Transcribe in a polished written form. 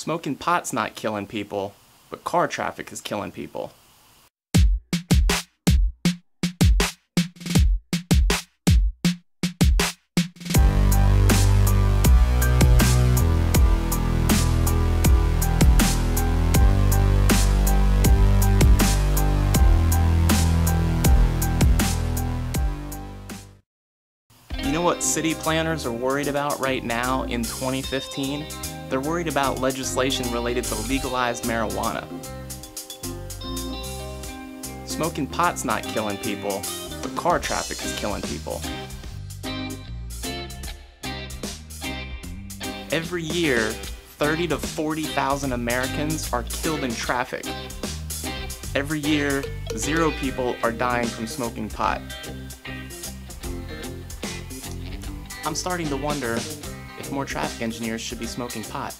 Smoking pot's not killing people, but car traffic is killing people. You know what city planners are worried about right now in 2015? They're worried about legislation related to legalized marijuana. Smoking pot's not killing people, but car traffic is killing people. Every year, 30,000 to 40,000 Americans are killed in traffic. Every year, 0 people are dying from smoking pot. I'm starting to wonder if more traffic engineers should be smoking pot.